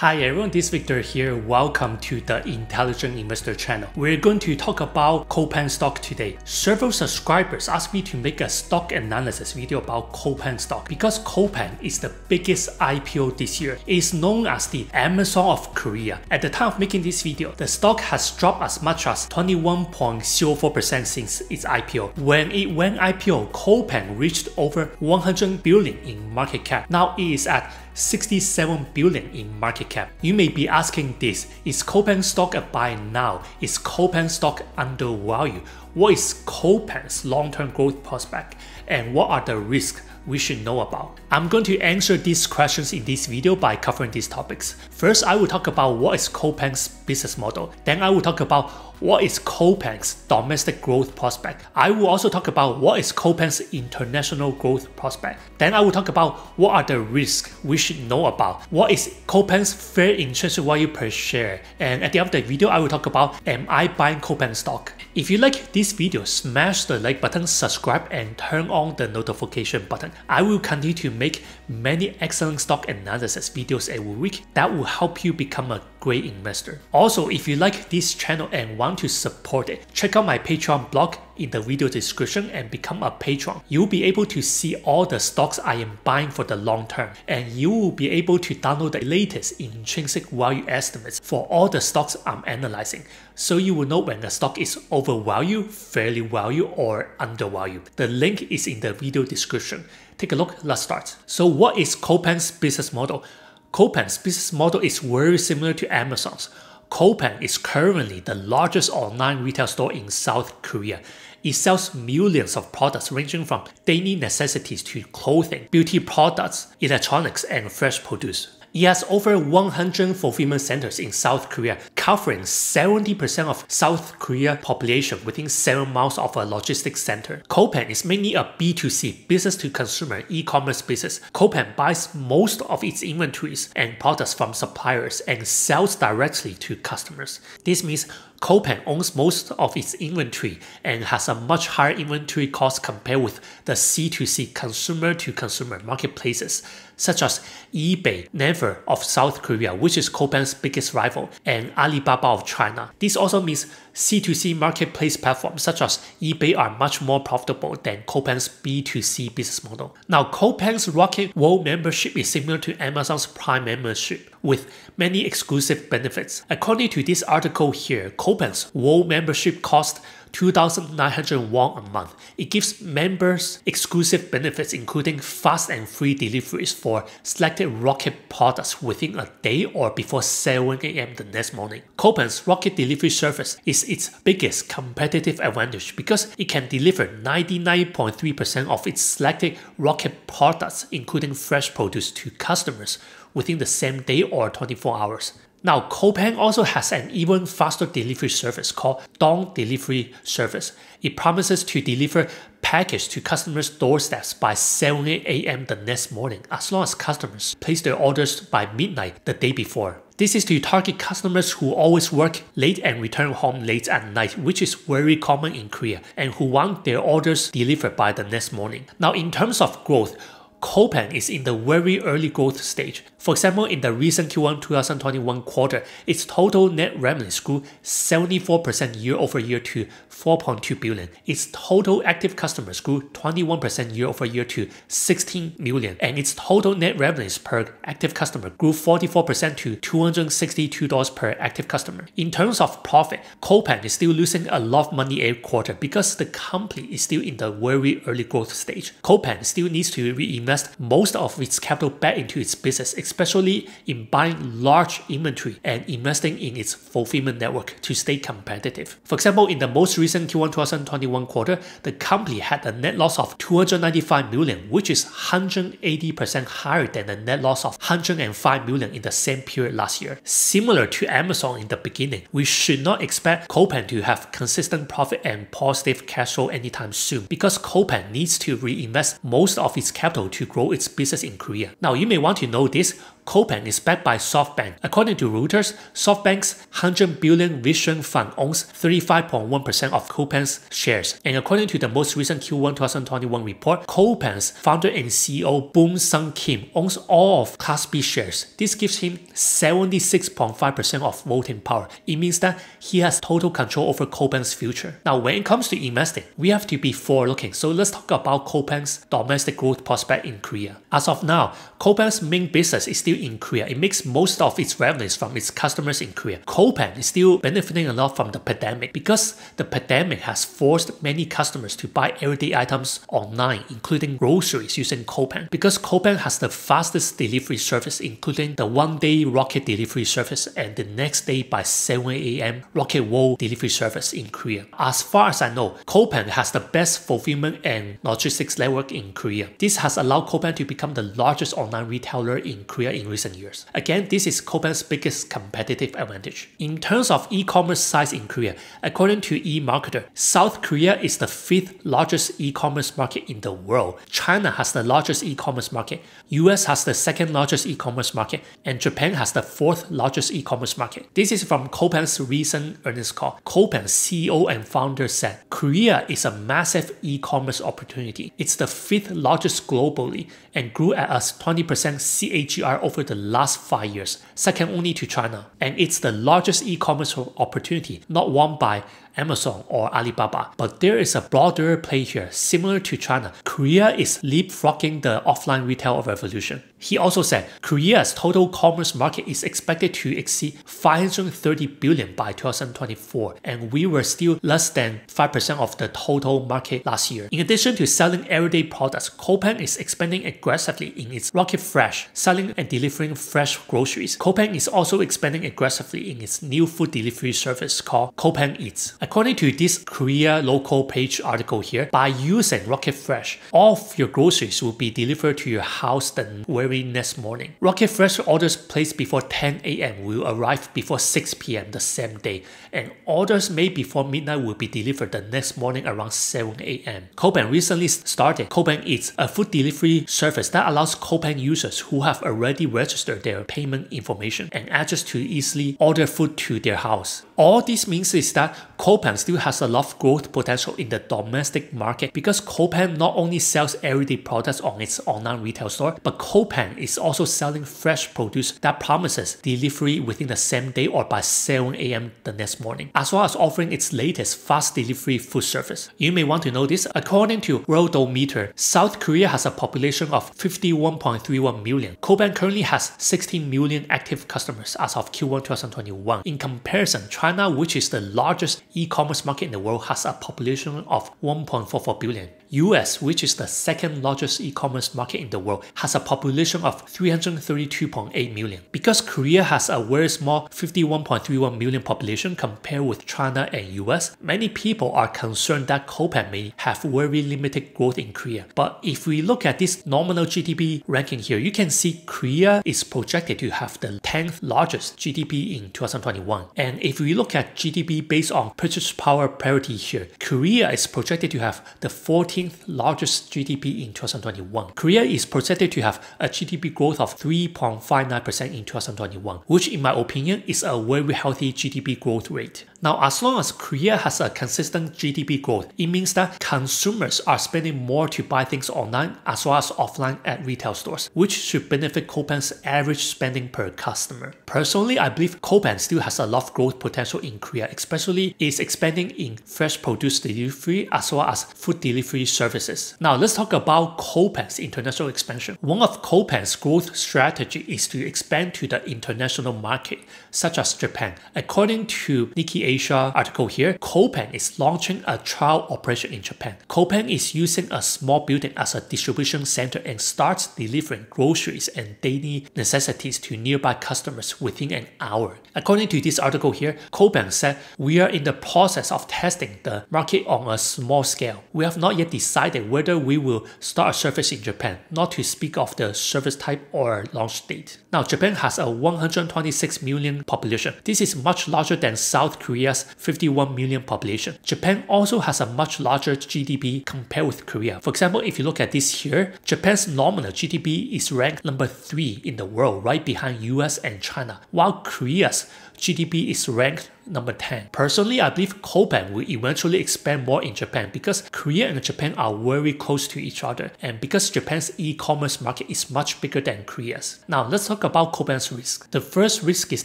Hi everyone, this is Victor here. Welcome to the Intelligent Investor channel. We're going to talk about Coupang stock today. Several subscribers asked me to make a stock analysis video about Coupang stock because Coupang is the biggest IPO this year. It's known as the Amazon of Korea. At the time of making this video, the stock has dropped as much as 21.04% since its IPO. When it went IPO, Coupang reached over 100 billion in market cap. Now it is at 67 billion in market cap. You may be asking this, is Coupang stock a buy now? Is Coupang stock undervalued? What is Coupang's long-term growth prospect? And what are the risks we should know about? I'm going to answer these questions in this video by covering these topics. First, I will talk about what is Coupang's business model. Then I will talk about what is Coupang's domestic growth prospect. I will also talk about what is Coupang's international growth prospect. Then I will talk about what are the risks we should know about. What is Coupang's fair intrinsic value per share? And at the end of the video, I will talk about am I buying Coupang stock? If you like this video, smash the like button, subscribe, and turn on the notification button. I will continue to make many excellent stock analysis videos every week that will help you become a great investor. Also, if you like this channel and want to support it, check out my Patreon blog in the video description and become a patron. You'll be able to see all the stocks I am buying for the long term, and you will be able to download the latest intrinsic value estimates for all the stocks I'm analyzing, so you will know when a stock is overvalued, fairly valued, or undervalued. The link is in the video description. Take a look, let's start. So what is Coupang's business model? Coupang's business model is very similar to Amazon's. Coupang is currently the largest online retail store in South Korea. It sells millions of products ranging from daily necessities to clothing, beauty products, electronics, and fresh produce. It has over 100 fulfillment centers in South Korea, covering 70% of South Korea population within 7 miles of a logistics center. Coupang is mainly a B2C, business-to-consumer e-commerce business. Coupang buys most of its inventories and products from suppliers and sells directly to customers. This means Coupang owns most of its inventory and has a much higher inventory cost compared with the C2C, consumer-to-consumer marketplaces such as eBay, Naver of South Korea, which is Coupang's biggest rival, and Alibaba of China. This also means C2C marketplace platforms such as eBay are much more profitable than Coupang's B2C business model. Now, Coupang's Rocket World membership is similar to Amazon's Prime membership with many exclusive benefits. According to this article here, Coupang's World membership costs 2,900 won a month. It gives members exclusive benefits including fast and free deliveries for selected Rocket products within a day or before 7 AM the next morning. Coupang's Rocket delivery service is its biggest competitive advantage because it can deliver 99.3% of its selected Rocket products including fresh produce to customers within the same day or 24 hours. Now, Coupang also has an even faster delivery service called Dawn Delivery Service. It promises to deliver package to customers' doorsteps by 7 AM the next morning, as long as customers place their orders by midnight the day before. This is to target customers who always work late and return home late at night, which is very common in Korea, and who want their orders delivered by the next morning. Now, in terms of growth, Coupang is in the very early growth stage. For example, in the recent Q1 2021 quarter, its total net revenues grew 74% year over year to 4.2 billion. Its total active customers grew 21% year over year to 16 million. And its total net revenues per active customer grew 44% to $262 per active customer. In terms of profit, Coupang is still losing a lot of money every quarter because the company is still in the very early growth stage. Coupang still needs to reinvest most of its capital back into its business, especially in buying large inventory and investing in its fulfillment network to stay competitive. For example, in the most recent Q1 2021 quarter, the company had a net loss of 295 million, which is 180% higher than the net loss of 105 million in the same period last year. Similar to Amazon in the beginning, we should not expect Coupang to have consistent profit and positive cash flow anytime soon because Coupang needs to reinvest most of its capital to grow its business in Korea. Now, you may want to know this. Coupang is backed by SoftBank. According to Reuters, SoftBank's 100 billion Vision Fund owns 35.1% of Coupang's shares. And according to the most recent Q1 2021 report, Coupang's founder and CEO Boom Sung Kim owns all of Class B shares. This gives him 76.5% of voting power. It means that he has total control over Coupang's future. Now, when it comes to investing, we have to be forward-looking. So let's talk about Coupang's domestic growth prospect in Korea. As of now, Coupang's main business is still in Korea. It makes most of its revenues from its customers in Korea. Coupang is still benefiting a lot from the pandemic because the pandemic has forced many customers to buy everyday items online, including groceries using Coupang. Because Coupang has the fastest delivery service, including the one-day Rocket delivery service and the next day by 7 AM Rocket World delivery service in Korea. As far as I know, Coupang has the best fulfillment and logistics network in Korea. This has allowed Coupang to become the largest online retailer in Korea in recent years. Again, this is Coupang's biggest competitive advantage. In terms of e-commerce size in Korea, according to eMarketer, South Korea is the 5th largest e-commerce market in the world. China has the largest e-commerce market, US has the 2nd largest e-commerce market, and Japan has the 4th largest e-commerce market. This is from Coupang's recent earnings call. Coupang's CEO and founder said, Korea is a massive e-commerce opportunity. It's the 5th largest globally and grew at a 20% CAGR over the last 5 years, second only to China. And it's the largest e-commerce opportunity, not won by Amazon or Alibaba. But there is a broader play here. Similar to China, Korea is leapfrogging the offline retail revolution. He also said Korea's total commerce market is expected to exceed 530 billion by 2024, and we were still less than 5% of the total market last year. In addition to selling everyday products, Coupang is expanding aggressively in its Rocket Fresh, selling and delivering fresh groceries. Coupang is also expanding aggressively in its new food delivery service called Coupang Eats. According to this Korea local page article here, by using Rocket Fresh, all of your groceries will be delivered to your house the very next morning. Rocket Fresh orders placed before 10 AM will arrive before 6 PM the same day, and orders made before midnight will be delivered the next morning around 7 AM. Coupang recently started Coupang Eats, a food delivery service that allows Coupang users who have already registered their payment information and address to easily order food to their house. All this means is that Coupang still has a lot of growth potential in the domestic market because Coupang not only sells everyday products on its online retail store, but Coupang is also selling fresh produce that promises delivery within the same day or by 7 AM the next morning, as well as offering its latest fast delivery food service. You may want to know this. According to Worldometer, South Korea has a population of 51.31 million. Coupang currently has 16 million active customers as of Q1 2021. In comparison, China, which is the largest e-commerce market in the world, has a population of 1.44 billion. US, which is the 2nd largest e-commerce market in the world, has a population of 332.8 million. Because Korea has a very small 51.31 million population compared with China and US, many people are concerned that Coupang may have very limited growth in Korea. But if we look at this nominal GDP ranking here, you can see Korea is projected to have the 10th largest GDP in 2021. And if we look at GDP based on purchase power parity here, Korea is projected to have the 14th largest GDP in 2021. Korea is projected to have a GDP growth of 3.59% in 2021, which in my opinion is a very healthy GDP growth rate. Now, as long as Korea has a consistent GDP growth, it means that consumers are spending more to buy things online as well as offline at retail stores, which should benefit Coupang's average spending per customer. Personally, I believe Coupang still has a lot of growth potential in Korea, especially is expanding in fresh produce delivery as well as food delivery services. Now, let's talk about Coupang's international expansion. One of Coupang's growth strategy is to expand to the international market, such as Japan. According to Nikkei Asia article here, Coupang is launching a trial operation in Japan. Coupang is using a small building as a distribution center and starts delivering groceries and daily necessities to nearby customers within an hour. According to this article here, Coupang said, "We are in the process of testing the market on a small scale. We have not yet decided decided whether we will start a service in Japan, not to speak of the service type or launch date. Now, Japan has a 126 million population. This is much larger than South Korea's 51 million population. Japan also has a much larger GDP compared with Korea. For example, if you look at this here, Japan's nominal GDP is ranked number 3 in the world, right behind US and China, while Korea's GDP is ranked number 10. Personally, I believe Coupang will eventually expand more in Japan because Korea and Japan are very close to each other, and because Japan's e-commerce market is much bigger than Korea's. Now let's talk about Coupang's risk. The first risk is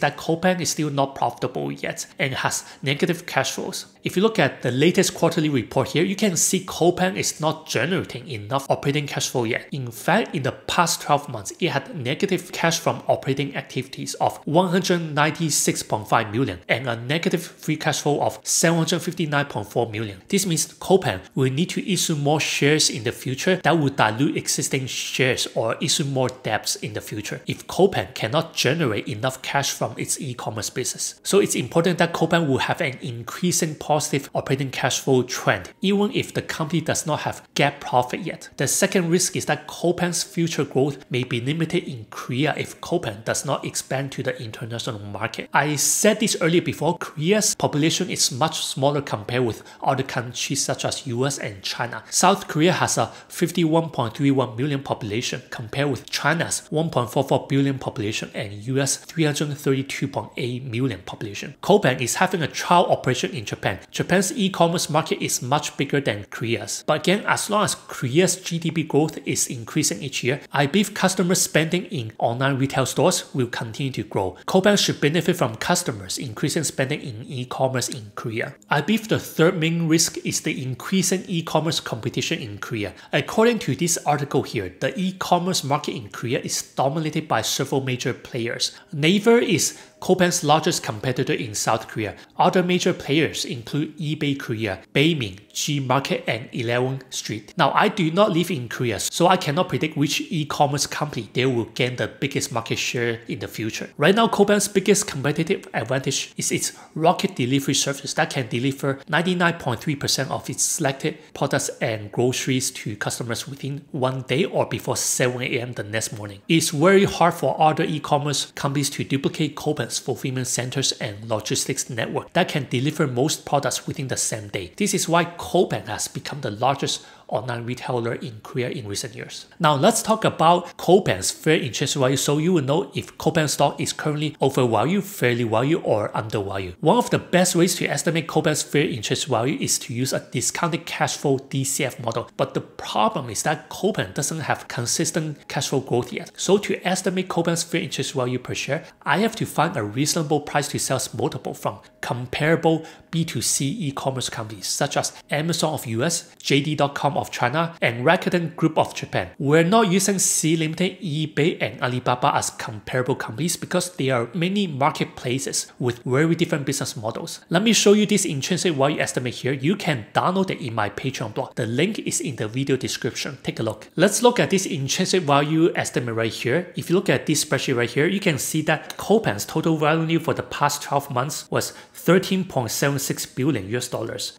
that Coupang is still not profitable yet and has negative cash flows. If you look at the latest quarterly report here, you can see Coupang is not generating enough operating cash flow yet. In fact, in the past 12 months, it had negative cash from operating activities of 196.5 million and a negative free cash flow of 759.4 million. This means Coupang will need to issue more shares in the future that will dilute existing shares or issue more debts in the future if Coupang cannot generate enough cash from its e-commerce business. So it's important that Coupang will have an increasing positive operating cash flow trend, even if the company does not have GAAP profit yet. The second risk is that Coupang's future growth may be limited in Korea if Coupang does not expand to the international market. I said this earlier before, Korea's population is much smaller compared with other countries such as US and China. South Korea has a 51.31 million population compared with China's 1.44 billion population and US 332.8 million population. Coupang is having a trial operation in Japan. Japan's e-commerce market is much bigger than Korea's. But again, as long as Korea's GDP growth is increasing each year, I believe customer spending in online retail stores will continue to grow. Coupang should benefit from customers increasing spending in e-commerce in Korea. I believe the third main risk is the increasing e-commerce competition in Korea. According to this article here, the e-commerce market in Korea is dominated by several major players. Naver is Coupang's largest competitor in South Korea. Other major players include eBay Korea, Baemin, G-Market, and 11 Street. Now, I do not live in Korea, so I cannot predict which e-commerce company they will gain the biggest market share in the future. Right now, Coupang's biggest competitive advantage is its rocket delivery service that can deliver 99.3% of its selected products and groceries to customers within 1 day or before 7 AM the next morning. It's very hard for other e-commerce companies to duplicate Coupang fulfillment centers and logistics network that can deliver most products within the same day. This is why Coupang has become the largest online retailer in Korea in recent years. Now let's talk about Coupang's fair exchange value so you will know if Coupang stock is currently overvalued, fairly valued, or undervalued. One of the best ways to estimate Coupang's fair exchange value is to use a discounted cash flow DCF model. But the problem is that Coupang doesn't have consistent cash flow growth yet. So to estimate Coupang's fair exchange value per share, I have to find a reasonable price to sales multiple from comparable B2C e-commerce companies such as Amazon of US, JD.com of China, and Rakuten Group of Japan. We're not using C Limited, eBay, and Alibaba as comparable companies because they are many marketplaces with very different business models. Let me show you this intrinsic value estimate here. You can download it in my Patreon blog. The link is in the video description. Take a look. Let's look at this intrinsic value estimate right here. If you look at this spreadsheet right here, you can see that Coupang's total revenue for the past 12 months was $13.76 billion.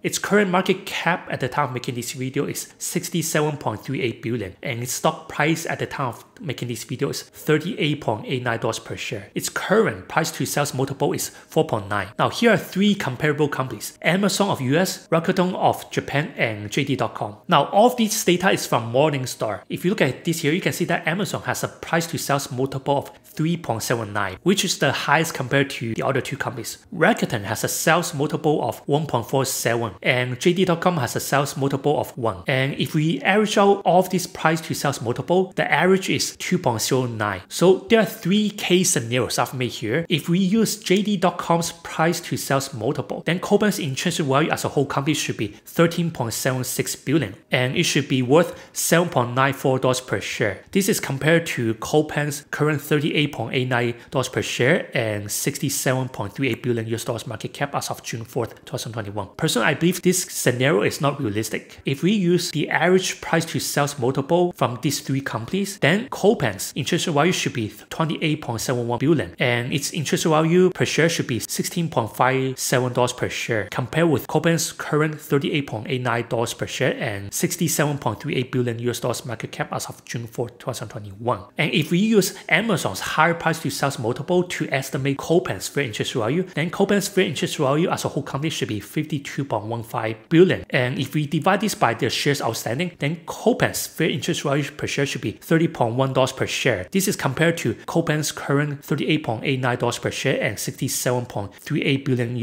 Its current market cap at the time of making this video is $67.38 billion, and its stock price at the time of making this video is $38.89 per share. Its current price to sales multiple is 4.9. Now here are three comparable companies: Amazon of US, Rakuten of Japan, and JD.com. Now all of these data is from Morningstar. If you look at this here, you can see that Amazon has a price to sales multiple of 3.79, which is the highest compared to the other two companies. Rakuten has a sales multiple of 1.47, and JD.com has a sales multiple of 1. And if we average out all of these price to sales multiple, the average is 2.09. So there are three case scenarios I've made here. If we use JD.com's price to sales multiple, then Coupang's intrinsic value as a whole company should be $13.76 billion, and it should be worth $7.94 per share. This is compared to Coupang's current $38.89 per share and $67.38 billion market cap as of June 4th, 2021. Personally, I believe this scenario is not realistic. If we use use the average price to sales multiple from these three companies, then Coupang's intrinsic value should be 28.71 billion and its intrinsic value per share should be $16.57 per share, compared with Coupang's current $38.89 per share and $67.38 billion market cap as of June 4, 2021. And if we use Amazon's higher price to sales multiple to estimate Coupang's fair intrinsic value, then Coupang's fair intrinsic value as a whole company should be $52.15 billion. And if we divide this by their shares outstanding, then Coupang's fair intrinsic value per share should be $30.1 per share. This is compared to Coupang's current $38.89 per share and $67.38 billion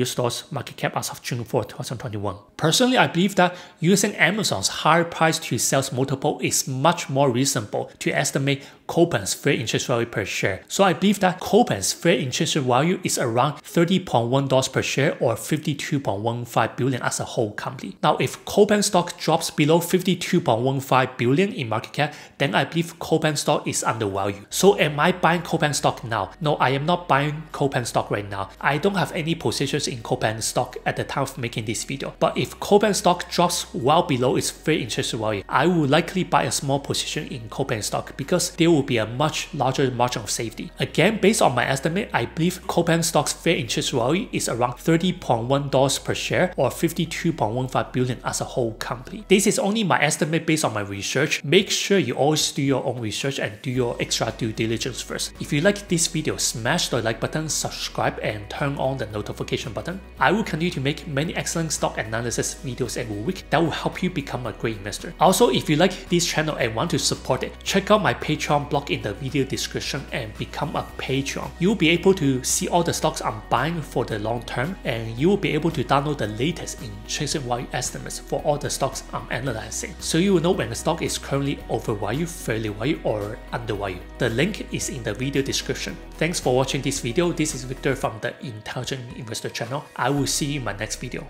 market cap as of June 4, 2021. Personally, I believe that using Amazon's higher price to sales multiple is much more reasonable to estimate Coupang's fair intrinsic value per share. So I believe that Coupang's fair intrinsic value is around $30.1 per share or $52.15 billion as a whole company. Now, if Coupang stock drops below $52.15 billion in market cap, then I believe Coupang stock is undervalued. So am I buying Coupang stock now? No, I am not buying Coupang stock right now. I don't have any positions in Coupang stock at the time of making this video. But if Coupang stock drops well below its fair intrinsic value, I will likely buy a small position in Coupang stock because there will be a much larger margin of safety. Again, based on my estimate, I believe Coupang stock's fair intrinsic value is around $30.1 per share or $52.15 billion as a whole company. This is only my estimate based on my research. Make sure you always do your own research and do your extra due diligence first. If you like this video, smash the like button, subscribe and turn on the notification button. I will continue to make many excellent stock analysis videos every week that will help you become a great investor. Also, if you like this channel and want to support it, check out my Patreon blog in the video description and become a Patreon. You'll be able to see all the stocks I'm buying for the long term, and you'll be able to download the latest intrinsic value estimates for all the stocks I'm analyzing, so you will know when the stock is currently overvalued, fairly valued, or undervalued. The link is in the video description. Thanks for watching this video. This is Victor from the Intelligent Investor channel. I will see you in my next video.